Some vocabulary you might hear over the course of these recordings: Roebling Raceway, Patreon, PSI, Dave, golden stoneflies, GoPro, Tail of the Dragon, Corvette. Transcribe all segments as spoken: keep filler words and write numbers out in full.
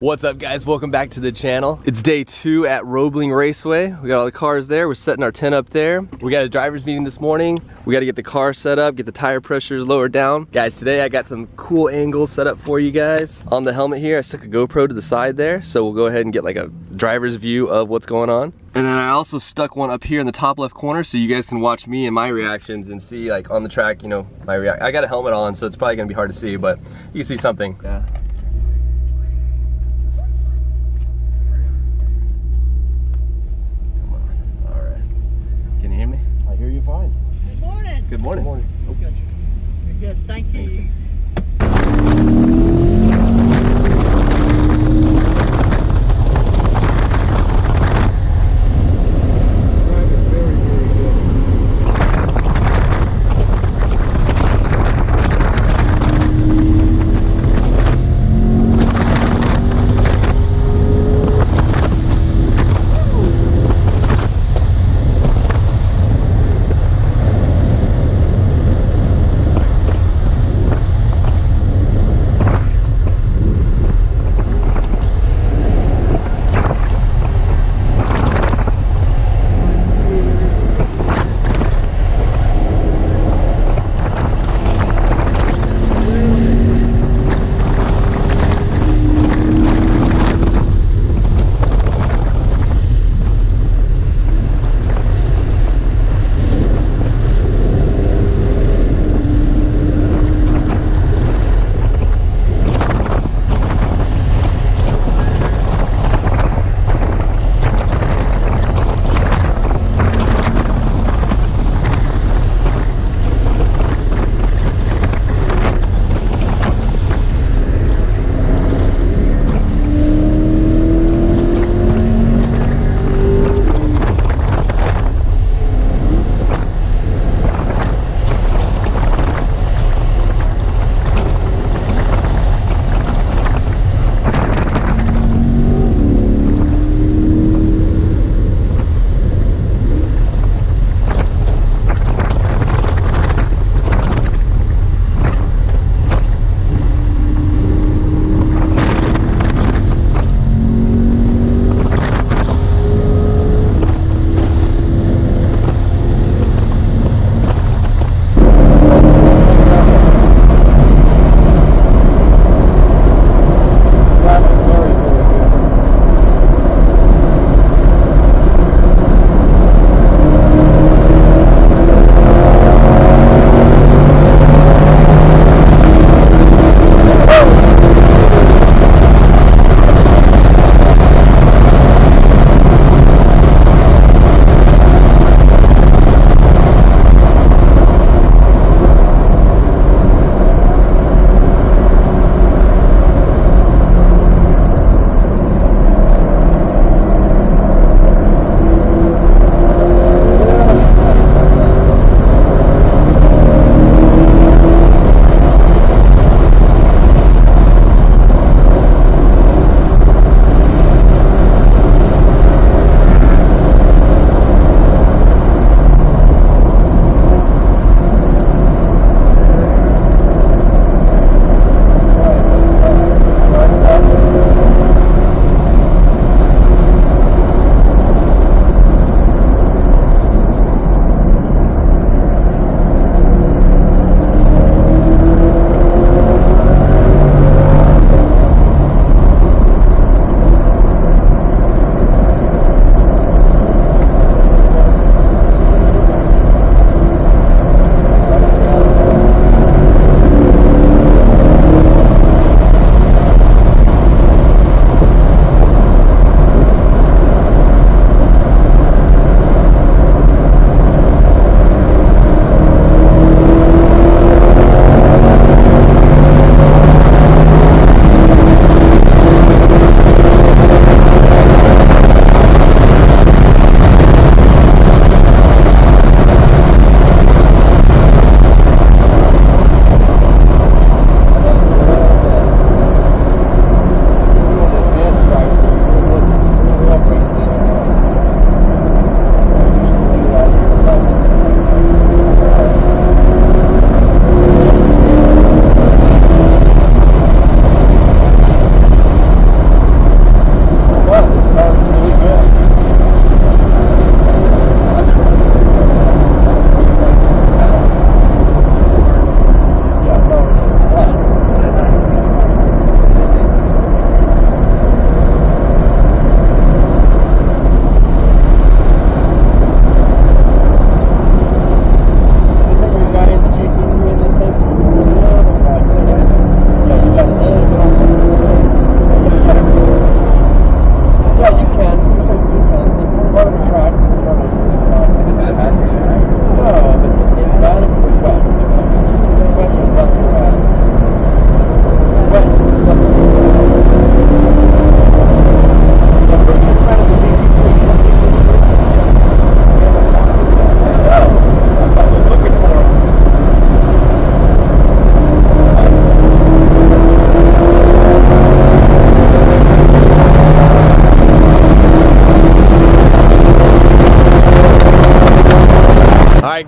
What's up, guys? Welcome back to the channel. It's day two at Roebling Raceway. We got all the cars there. We're setting our tent up there. We got a driver's meeting this morning. We got to get the car set up, get the tire pressures lowered down. Guys, today I got some cool angles set up for you guys. On the helmet here, I stuck a GoPro to the side there, so we'll go ahead and get like a driver's view of what's going on. And then I also stuck one up here in the top left corner so you guys can watch me and my reactions and see, like, on the track, you know, my react. I got a helmet on, so it's probably gonna be hard to see, but you can see something. Yeah. Good morning. Good morning. Okay. Very good. Thank you. Thank you.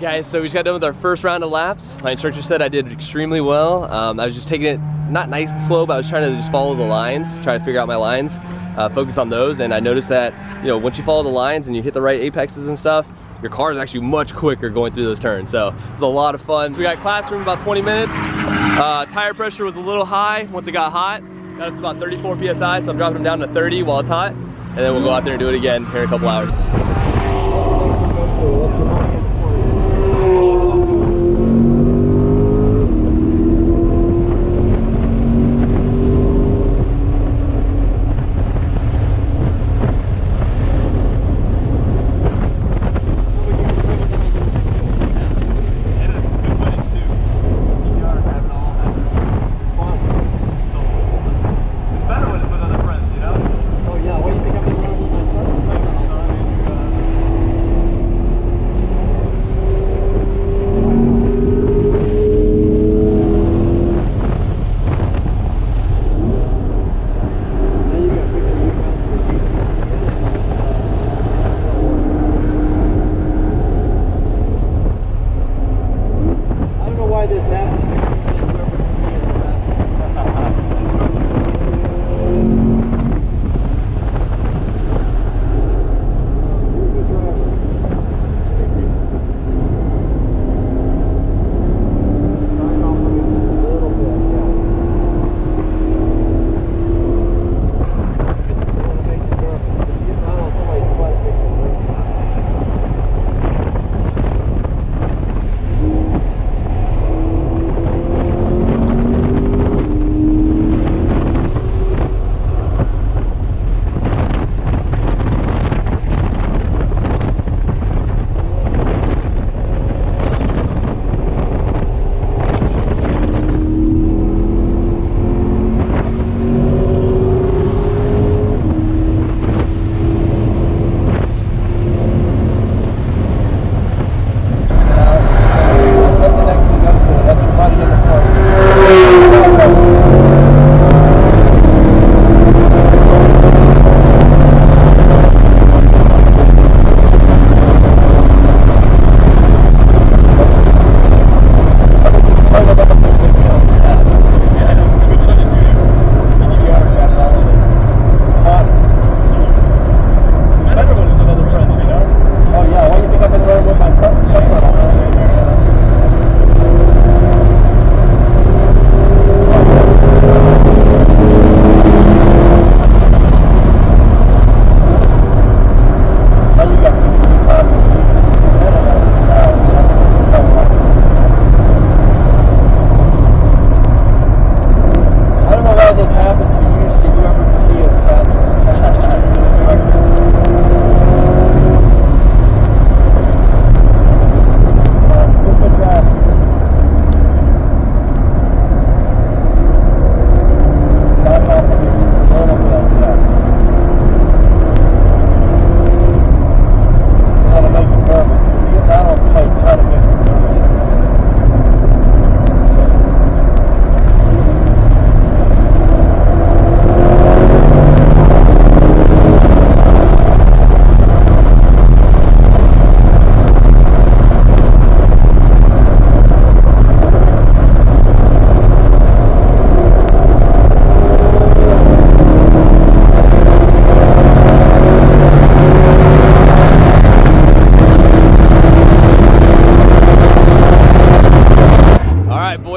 guys, so we just got done with our first round of laps. My instructor said I did extremely well. Um, I was just taking it not nice and slow, but I was trying to just follow the lines, try to figure out my lines, uh, focus on those, and I noticed that, you know, once you follow the lines and you hit the right apexes and stuff, your car is actually much quicker going through those turns. So it was a lot of fun. We got classroom about twenty minutes. Uh, tire pressure was a little high once it got hot. Got up to about thirty-four P S I, so I'm dropping them down to thirty while it's hot. And then we'll go out there and do it again here in a couple hours.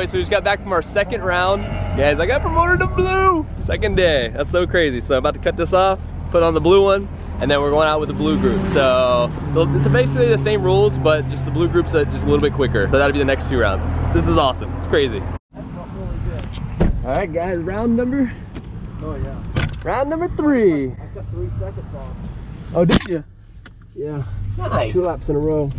So we just got back from our second round. Guys, I got promoted to blue! Second day, that's so crazy. So I'm about to cut this off, put on the blue one, and then we're going out with the blue group. So, so it's basically the same rules, but just the blue group's just a little bit quicker. So that'll be the next two rounds. This is awesome, it's crazy. That felt really good. All right guys, round number? Oh yeah. Round number three. I cut three seconds off. Oh, did you? Yeah. Nice. Two laps in a row.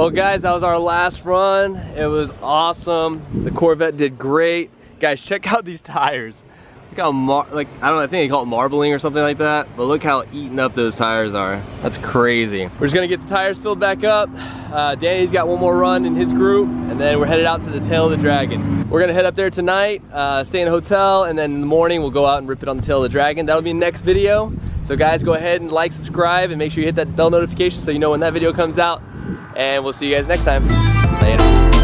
Well guys, that was our last run. It was awesome. The Corvette did great. Guys, check out these tires. Look how mar like I don't know, I think they call it marbling or something like that, but look how eaten up those tires are. That's crazy. We're just gonna get the tires filled back up. Uh, Danny's got one more run in his group, and then we're headed out to the Tail of the Dragon. We're gonna head up there tonight, uh, stay in a hotel, and then in the morning we'll go out and rip it on the Tail of the Dragon. That'll be the next video. So guys, go ahead and like, subscribe, and make sure you hit that bell notification so you know when that video comes out. And we'll see you guys next time. Later.